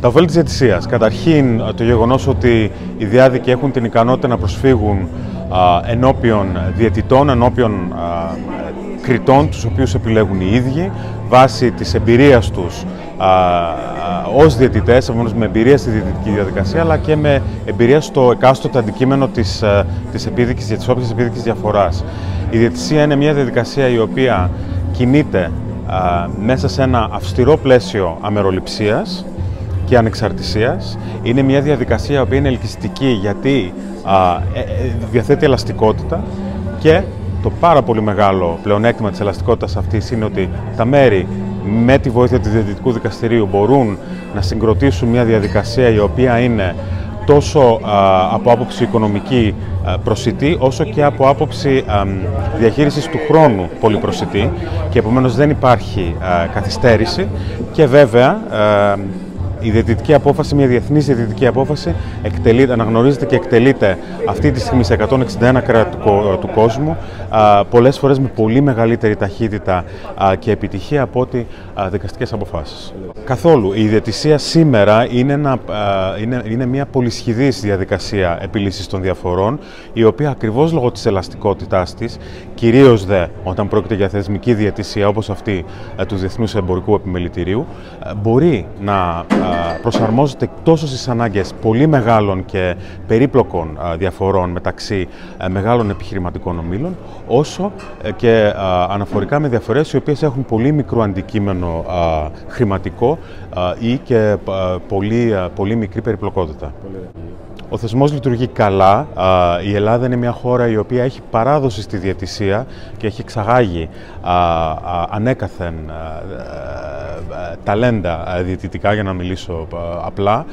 Τα ωφέλη της διαιτησίας. Καταρχήν, το γεγονός ότι οι διάδικοι έχουν την ικανότητα να προσφύγουν ενώπιον διαιτητών, ενώπιον κριτών, τους οποίους επιλέγουν οι ίδιοι, βάσει της εμπειρίας τους ως διαιτητές, με εμπειρία στη διαιτητική διαδικασία, αλλά και με εμπειρία στο εκάστοτε αντικείμενο της όποιας επίδικης διαφοράς. Η διαιτησία είναι μια διαδικασία η οποία κινείται μέσα σε ένα αυστηρό πλαίσιο αμεροληψίας και ανεξαρτησίας. Είναι μια διαδικασία που είναι ελκυστική γιατί διαθέτει ελαστικότητα, και το πάρα πολύ μεγάλο πλεονέκτημα της ελαστικότητας αυτής είναι ότι τα μέρη με τη βοήθεια του Διεθνικού Δικαστηρίου μπορούν να συγκροτήσουν μια διαδικασία η οποία είναι τόσο από άποψη οικονομική προσιτή, όσο και από άποψη διαχείρισης του χρόνου πολυπροσιτή, και επομένως δεν υπάρχει καθυστέρηση. Και βέβαια η διαιτητική απόφαση, μια διεθνής διαιτητική απόφαση, αναγνωρίζεται και εκτελείται αυτή τη στιγμή σε 161 κράτη του κόσμου, πολλές φορές με πολύ μεγαλύτερη ταχύτητα και επιτυχία από ό,τι δικαστικές αποφάσεις. Καθόλου. Η διαιτησία σήμερα είναι μια πολυσχηδής διαδικασία επίλυσης των διαφορών, η οποία ακριβώς λόγω της ελαστικότητάς της, κυρίως δε όταν πρόκειται για θεσμική διαιτησία όπως αυτή του Διεθνούς Εμπορικού Επιμελητηρίου, μπορεί να προσαρμόζεται τόσο στις ανάγκες πολύ μεγάλων και περίπλοκων διαφορών μεταξύ μεγάλων επιχειρηματικών ομίλων, όσο και αναφορικά με διαφορές οι οποίες έχουν πολύ μικρό αντικείμενο χρηματικό ή και πολύ μικρή περιπλοκότητα. Ο θεσμός λειτουργεί καλά. Η Ελλάδα είναι μια χώρα η οποία έχει παράδοση στη διαιτησία και έχει εξαγάγει ανέκαθεν ταλέντα διαιτητικά, για να μιλήσω απλά.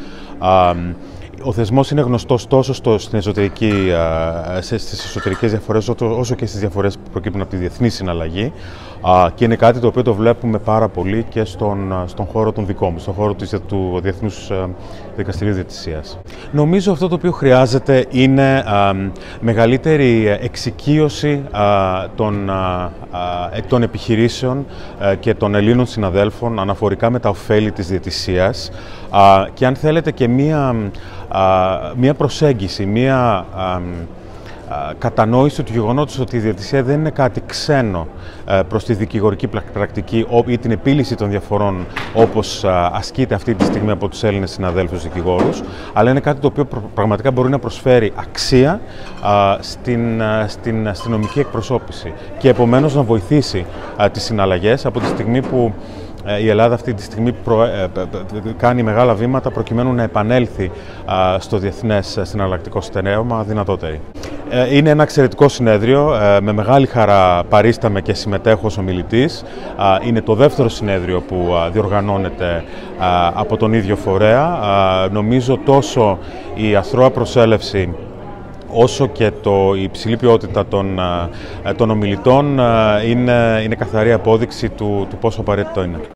Ο θεσμός είναι γνωστός τόσο στις εσωτερικές διαφορές, όσο και στις διαφορές που προκύπτουν από τη διεθνή συναλλαγή, και είναι κάτι το οποίο το βλέπουμε πάρα πολύ και στον χώρο των δικών μου, στον χώρο του Διεθνούς Δικαστηρίου Διαιτησίας. Νομίζω αυτό το οποίο χρειάζεται είναι μεγαλύτερη εξοικείωση των επιχειρήσεων και των Ελλήνων συναδέλφων αναφορικά με τα ωφέλη της διαιτησίας, και αν θέλετε και μία προσέγγιση, μία κατανόηση του γεγονότος ότι η διαιτησία δεν είναι κάτι ξένο προς τη δικηγορική πρακτική ή την επίλυση των διαφορών όπως ασκείται αυτή τη στιγμή από τους Έλληνες συναδέλφους δικηγόρους, αλλά είναι κάτι το οποίο πραγματικά μπορεί να προσφέρει αξία στην αστυνομική εκπροσώπηση και επομένως να βοηθήσει τις συναλλαγές, από τη στιγμή που η Ελλάδα αυτή τη στιγμή κάνει μεγάλα βήματα προκειμένου να επανέλθει στο διεθνές συναλλακτικό στερέωμα δυνατότερη. Είναι ένα εξαιρετικό συνέδριο. Με μεγάλη χαρά παρίσταμαι και συμμετέχω ως ομιλητής. Είναι το δεύτερο συνέδριο που διοργανώνεται από τον ίδιο φορέα. Νομίζω τόσο η αθρώα προσέλευση όσο και η υψηλή ποιότητα των ομιλητών είναι καθαρή απόδειξη του πόσο απαραίτητο είναι.